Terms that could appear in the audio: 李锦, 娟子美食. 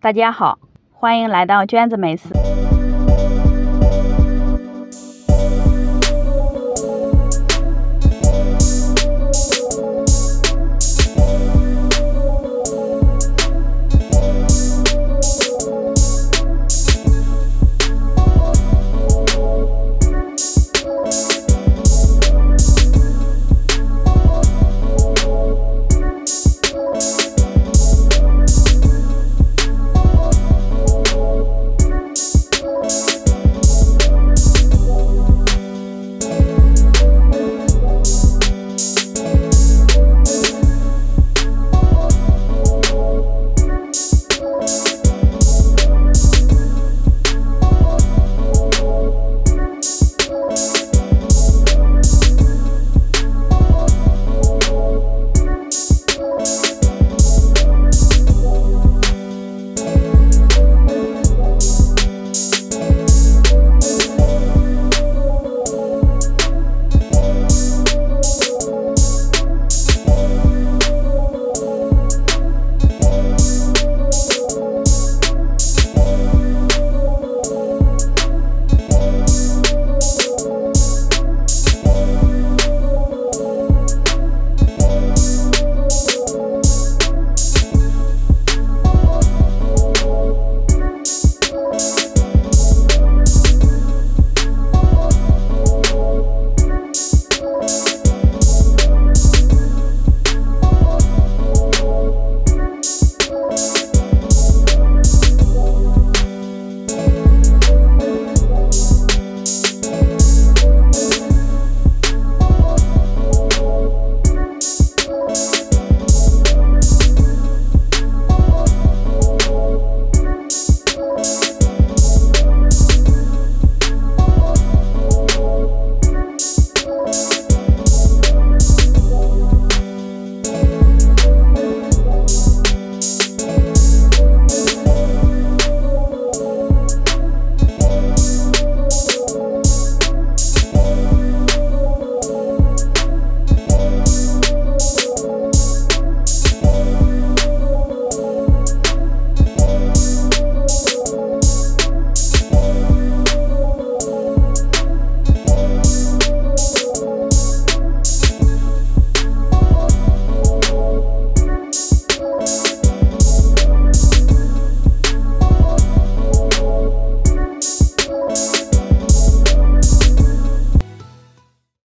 大家好，欢迎来到娟子美食。